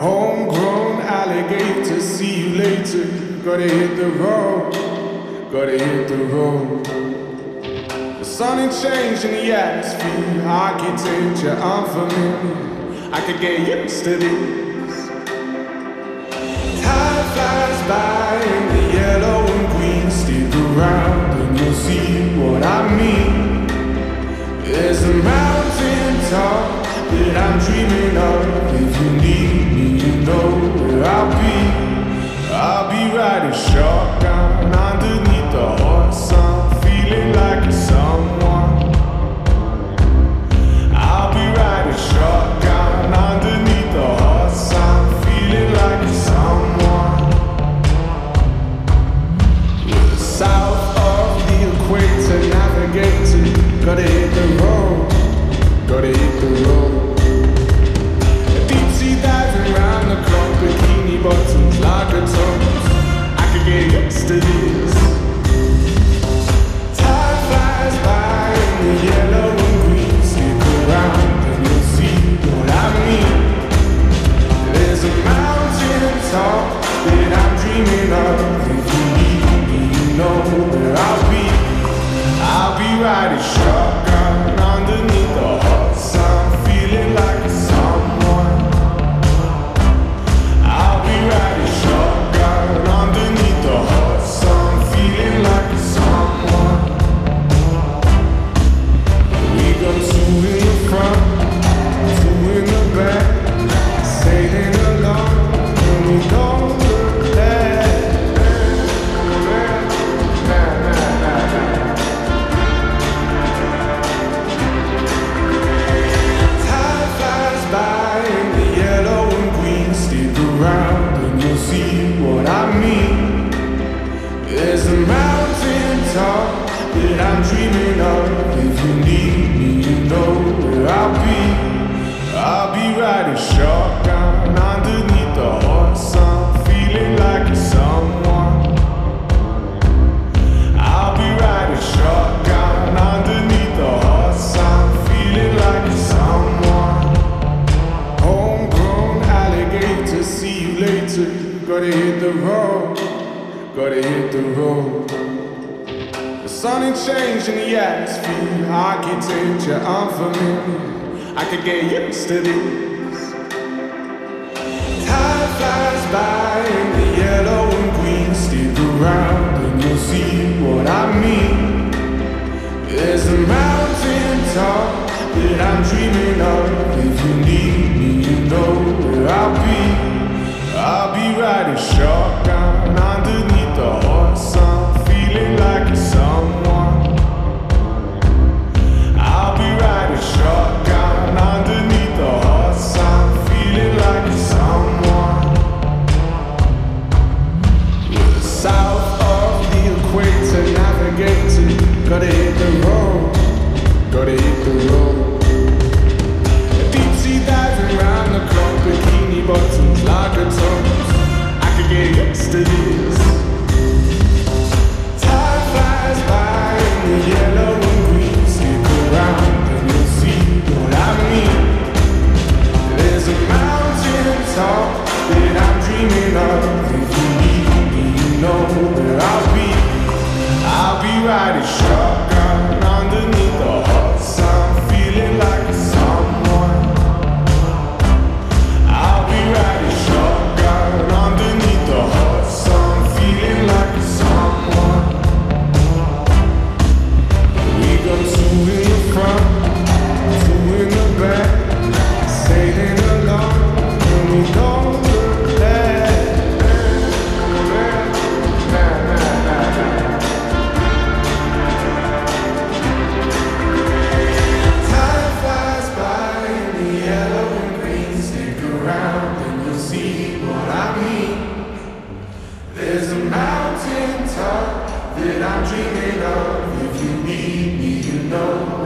Homegrown alligator, see you later. Gotta hit the road, gotta hit the road. The sun ain't changing the atmosphere. Architecture unfamiliar, I could get used to this. Time flies by in the yellow and green. Stick around and you'll see what I mean. There's a mountain top that I'm dreaming of. If you need me, you know where I'll be. I'll be riding shotgun underneath the hot sun, feeling like it's someone. I'll be riding shotgun underneath the hot sun, feeling like it's someone. We're south of the equator, navigating. Gotta hit the road, gotta hit the road. Ride a shotgun underneath the hot sun, feeling like someone. I'll be riding shotgun underneath the hot sun, feeling like someone. We got two in the front, two in the back, sailing along, and we don't look back. That I'm dreaming of. If you need me, you know where I'll be. I'll be riding shotgun underneath the hot sun, feeling like it's someone. I'll be riding shotgun underneath the hot sun, feeling like it's someone. Homegrown alligator, see you later. Gotta hit the road, gotta hit the road. Sun ain't changing the atmosphere. Architecture unfamiliar, I could get used to this. Time flies by in the yellow and green. Stick around and you'll see what I mean. There's a mountain top that I'm dreaming of. If you need me, you know where I'll be. I'll be riding shotgun underneath the hot sun, feeling like it's someone. I'll be riding shotgun underneath the hot sun, feeling like it's someone. We're south of the equator, navigating. Gotta hit the road, gotta hit the road. Deep sea diving round the clock, bikini bottoms, lager toes. I could get used to this. Yellow and green, stick around and you'll see what I mean. There's a mountain top that I'm dreaming of. If you need me, you know where I'll be. I'll be riding shotgun underneath the hot sun, feeling like someone. I'll be riding shotgun underneath the hot sun, feeling like someone. Two in the front, two in the back, sailing along, and we don't look back. Time flies by in the yellow and green. Stick around and you'll see what I mean. There's a mountain top that I'm dreaming of. If you need me, you know